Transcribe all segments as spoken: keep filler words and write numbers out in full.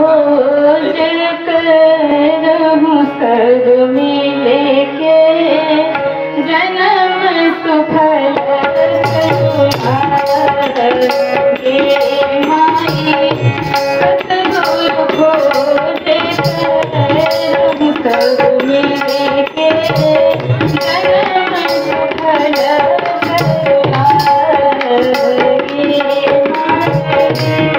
खोज कर मुसद मिले के जन्म सुफल Thank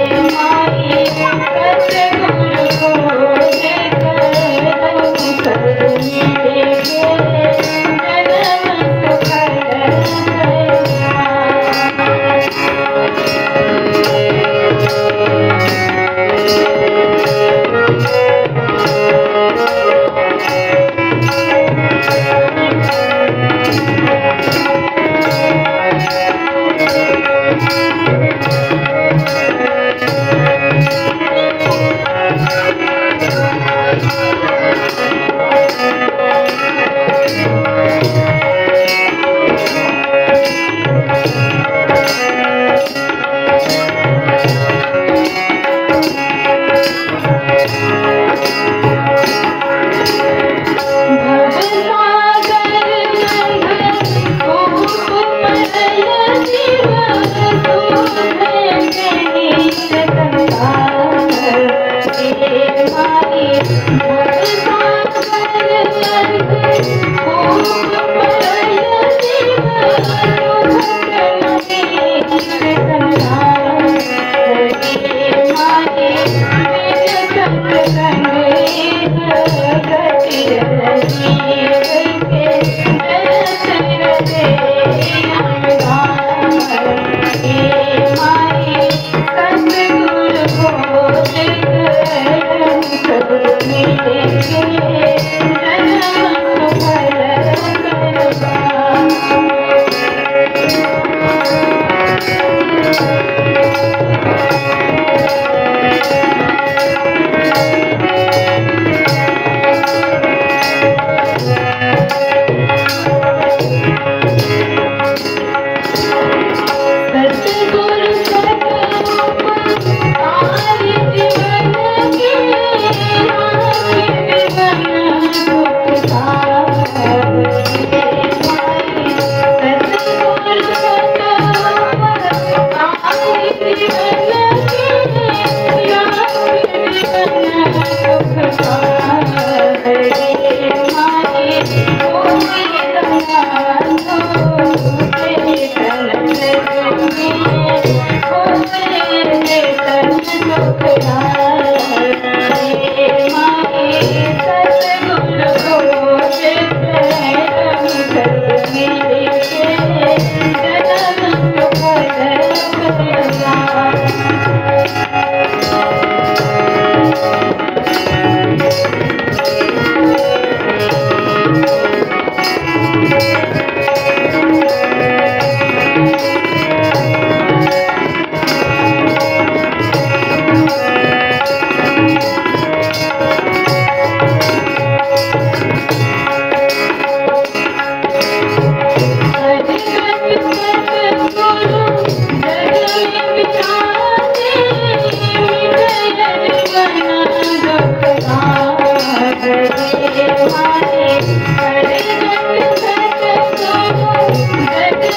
you.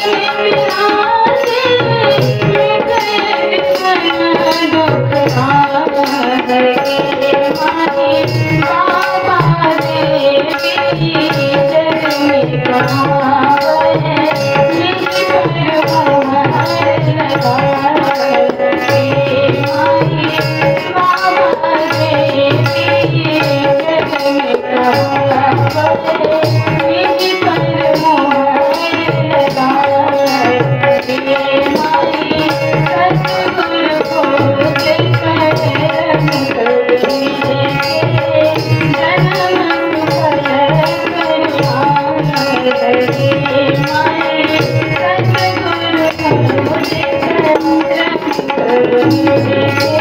Thank you.